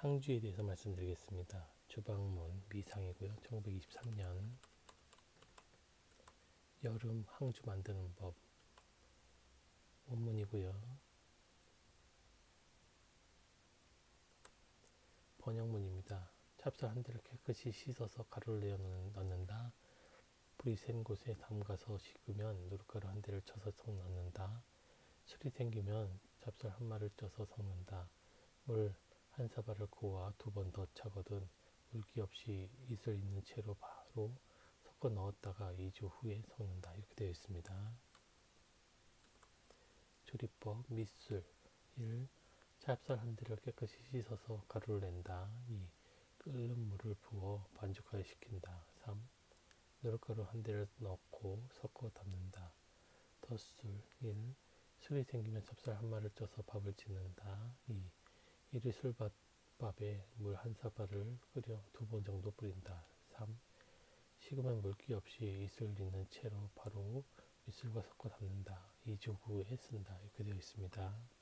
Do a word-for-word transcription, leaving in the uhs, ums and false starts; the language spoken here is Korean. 항주에 대해서 말씀드리겠습니다. 주방문 미상이고요. 천구백이십삼 년 여름 항주 만드는 법 원문이고요. 번역문입니다. 찹쌀 한 대를 깨끗이 씻어서 가루를 내어 넣는다. 불이 센 곳에 담가서 식으면 누룩가루 한 대를 쳐서 섞 넣는다. 실이 생기면 찹쌀 한 마리를 쪄서 섞는다. 물 한 사발을 고아 두 번 더 차거든 물기 없이 이슬 있는 채로 바로 섞어 넣었다가 이 주 후에 섞는다. 이렇게 되어 있습니다. 조리법 밑술 일. 찹쌀 한 대를 깨끗이 씻어서 가루를 낸다. 이. 끓는 물을 부어 반죽하여 식힌다. 삼. 누룩가루 한 대를 넣고 섞어 담는다. 덧술 일. 술이 생기면 찹쌀 한 마리를 쪄서 밥을 짓는다. 이. 이리 술밥에 물 한 사발을 끓여 두 번 정도 뿌린다. 삼. 식으면 물기 없이 이슬 있는 채로 바로 밑술과 섞어 담는다. 이 주 후에 쓴다. 이렇게 되어 있습니다.